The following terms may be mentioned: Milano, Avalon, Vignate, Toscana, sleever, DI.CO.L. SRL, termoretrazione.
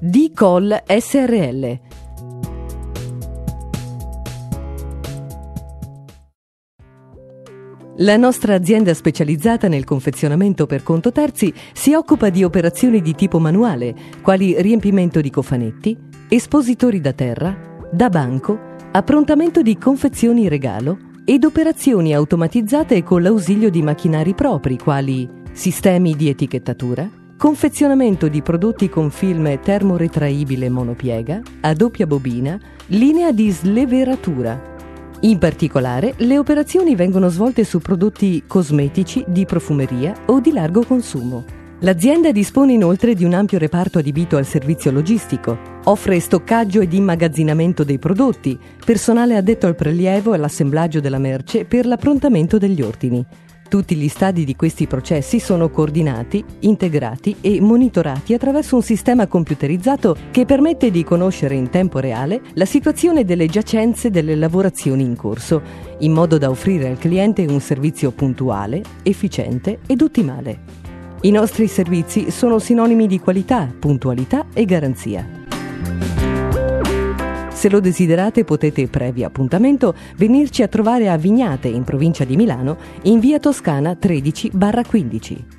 DI.CO.L. SRL. La nostra azienda specializzata nel confezionamento per conto terzi si occupa di operazioni di tipo manuale, quali riempimento di cofanetti, espositori da terra, da banco, approntamento di confezioni regalo ed operazioni automatizzate con l'ausilio di macchinari propri, quali sistemi di etichettatura, confezionamento di prodotti con film termoretraibile monopiega, a doppia bobina, linea di sleveratura. In particolare, le operazioni vengono svolte su prodotti cosmetici, di profumeria o di largo consumo. L'azienda dispone inoltre di un ampio reparto adibito al servizio logistico, offre stoccaggio ed immagazzinamento dei prodotti, personale addetto al prelievo e all'assemblaggio della merce per l'approntamento degli ordini. Tutti gli stadi di questi processi sono coordinati, integrati e monitorati attraverso un sistema computerizzato che permette di conoscere in tempo reale la situazione delle giacenze delle lavorazioni in corso, in modo da offrire al cliente un servizio puntuale, efficiente ed ottimale. I nostri servizi sono sinonimi di qualità, puntualità e garanzia. Se lo desiderate potete, previo appuntamento, venirci a trovare a Vignate, in provincia di Milano, in via Toscana 13/15.